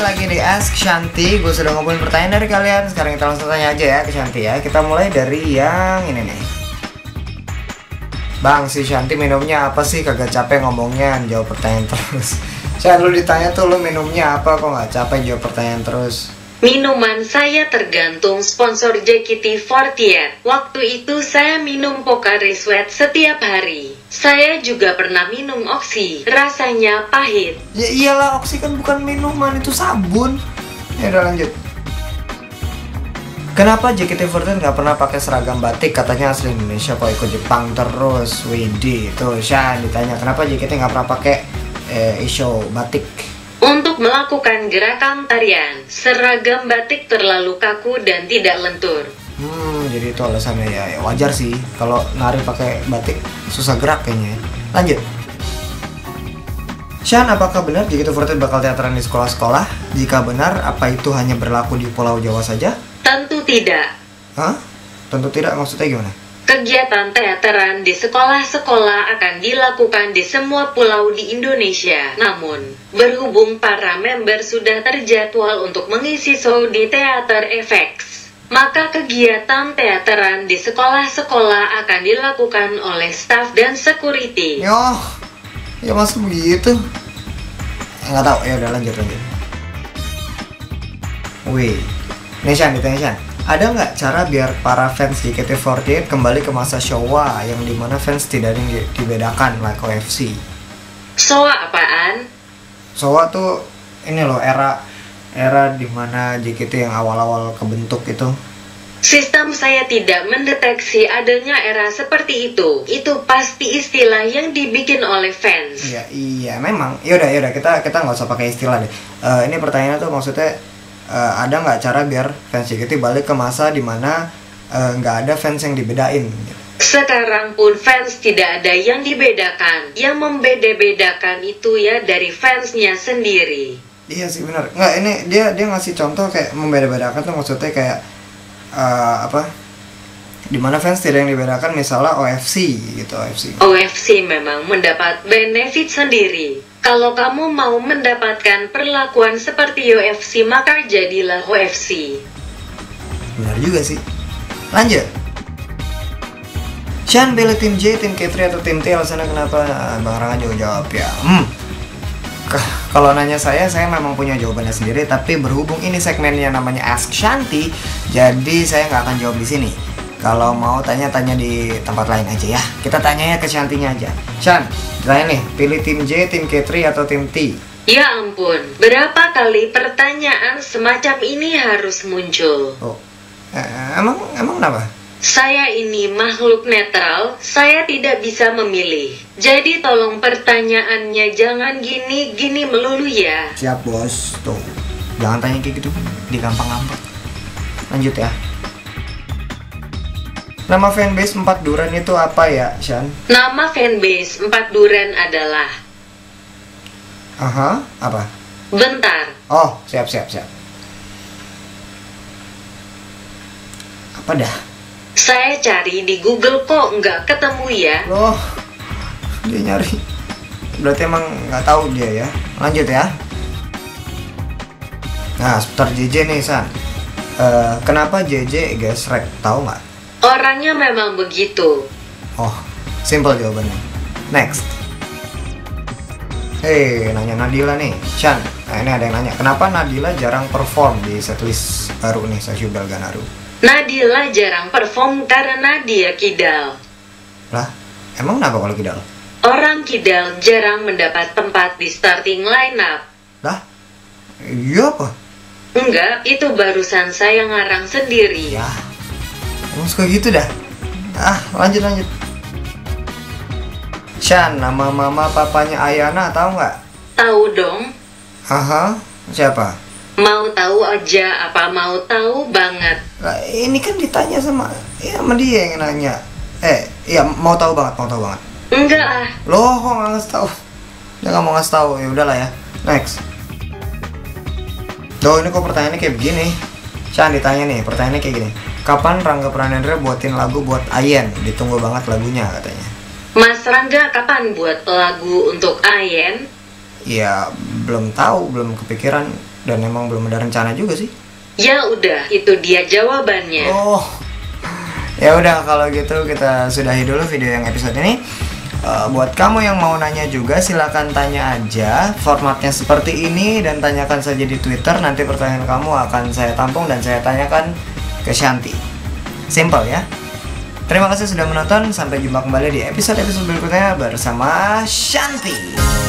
lagi di Ask Shanty. Gue sudah ngumpulin pertanyaan dari kalian. Sekarang kita langsung tanya aja ya ke Shanty ya. Kita mulai dari yang ini nih. Bang, si Shanty minumnya apa sih? Kagak capek ngomongnya, jawab pertanyaan terus. Shan, lu ditanya tuh lu minumnya apa, kok gak capek jawab pertanyaan terus? Minuman saya tergantung sponsor JKT48. Waktu itu saya minum Pocari Sweat setiap hari. Saya juga pernah minum Oxy. Rasanya pahit. Ya iyalah, Oxy kan bukan minuman, itu sabun. Ya udah lanjut. Kenapa JKT48 nggak pernah pakai seragam batik? Katanya asli Indonesia kok ikut Jepang terus. Widi, tuh Shan ditanya kenapa JKT nggak pernah pakai isu batik? Untuk melakukan gerakan tarian, seragam batik terlalu kaku dan tidak lentur. Jadi itu alasannya ya, wajar sih kalau nari pakai batik susah gerak kayaknya. Lanjut. Shan, apakah benar JKT48 bakal teateran di sekolah-sekolah? Jika benar, apa itu hanya berlaku di Pulau Jawa saja? Tentu tidak. Hah? Tentu tidak, maksudnya gimana? Kegiatan teateran di sekolah-sekolah akan dilakukan di semua pulau di Indonesia. Namun, berhubung para member sudah terjadwal untuk mengisi show di teater FX, maka kegiatan teateran di sekolah-sekolah akan dilakukan oleh staf dan security. Yoh, ya masa begitu? Nggak tahu, ya udah lanjut. Wih, Shan, ditanya Shan. Ada nggak cara biar para fans JKT48 kembali ke masa Showa yang dimana fans tidak ada yang dibedakan like OFC? Showa apaan? Showa tuh ini loh, era dimana JKT yang awal-awal kebentuk itu. Sistem saya tidak mendeteksi adanya era seperti itu. Itu pasti istilah yang dibikin oleh fans. Iya memang. Yaudah kita nggak usah pakai istilah deh. Ini pertanyaannya tuh maksudnya. Ada nggak cara biar fans JKT balik ke masa dimana nggak ada fans yang dibedain? Sekarang pun fans tidak ada yang dibedakan. Yang membeda-bedakan itu ya dari fansnya sendiri. Iya sih benar. Nggak, ini dia ngasih contoh kayak membeda-bedakan tuh maksudnya kayak dimana fans tidak yang dibedakan misalnya OFC gitu. OFC memang mendapat benefit sendiri. Kalau kamu mau mendapatkan perlakuan seperti OFC, maka jadilah OFC. Benar juga sih. Lanjut. Shan, pilih tim J, tim K3, atau tim T, alasannya kenapa? Bang Rangga juga jawab ya. Kalau nanya saya memang punya jawabannya sendiri. Tapi berhubung ini segmennya namanya Ask Shanty, jadi saya nggak akan jawab di sini. Kalau mau tanya-tanya di tempat lain aja ya. Kita tanyanya ke Shanty-nya aja. Shan, tanya nih, pilih tim J, tim K3, atau tim T? Ya ampun, berapa kali pertanyaan semacam ini harus muncul? Oh, emang kenapa? Saya ini makhluk netral, saya tidak bisa memilih. Jadi tolong pertanyaannya jangan gini-gini melulu ya. Siap bos, tuh. Jangan tanya kayak gitu, digampang-gampang. Lanjut ya. Nama fanbase 4 Duren itu apa ya, Shan? Nama fanbase 4 Duren adalah... Aha, apa? Bentar. Oh, siap. Apa dah? Saya cari di Google kok nggak ketemu ya. Loh, dia nyari. Berarti emang nggak tahu dia ya. Lanjut ya. Nah, seputar JJ nih, Shan. Kenapa JJ gesrek, tahu nggak? Orangnya memang begitu. Oh, simple jawabannya. Next. Nanya Nadila nih, Shan. Nah, ini ada yang nanya, kenapa Nadila jarang perform di setlist baru nih, Sashubel Ganaru? Nadila jarang perform karena dia kidal. Lah, emang kenapa kalau kidal? Orang kidal jarang mendapat tempat di starting lineup. Lah, iya apa? Enggak, itu barusan saya ngarang sendiri. Ya. Emang suka gitu dah. Lanjut. Shan, nama mama papanya Ayana tahu nggak? Tahu dong. Haha, siapa? Mau tahu aja, apa mau tahu banget? Nah, ini kan ditanya sama dia yang nanya. Iya mau tahu banget. Enggak ah. Loh, kok nggak ngasih tahu? Dia nggak mau ngasih tahu, ya udahlah ya. Next. Loh, ini kok pertanyaannya kayak begini? Shan ditanya nih, pertanyaannya kayak gini. Kapan Rangga Pranendra buatin lagu buat Aien? Ditunggu banget lagunya katanya. Mas Rangga kapan buat lagu untuk Aien? ya belum tahu, belum kepikiran, dan emang belum ada rencana juga sih. Ya udah, itu dia jawabannya. Oh, ya udah kalau gitu kita sudahi dulu video yang episode ini. Buat kamu yang mau nanya juga silahkan tanya aja, formatnya seperti ini, dan tanyakan saja di Twitter. Nanti pertanyaan kamu akan saya tampung dan saya tanyakan ke Shanty. Simple ya. Terima kasih sudah menonton, sampai jumpa kembali di episode-episode berikutnya bersama Shanty.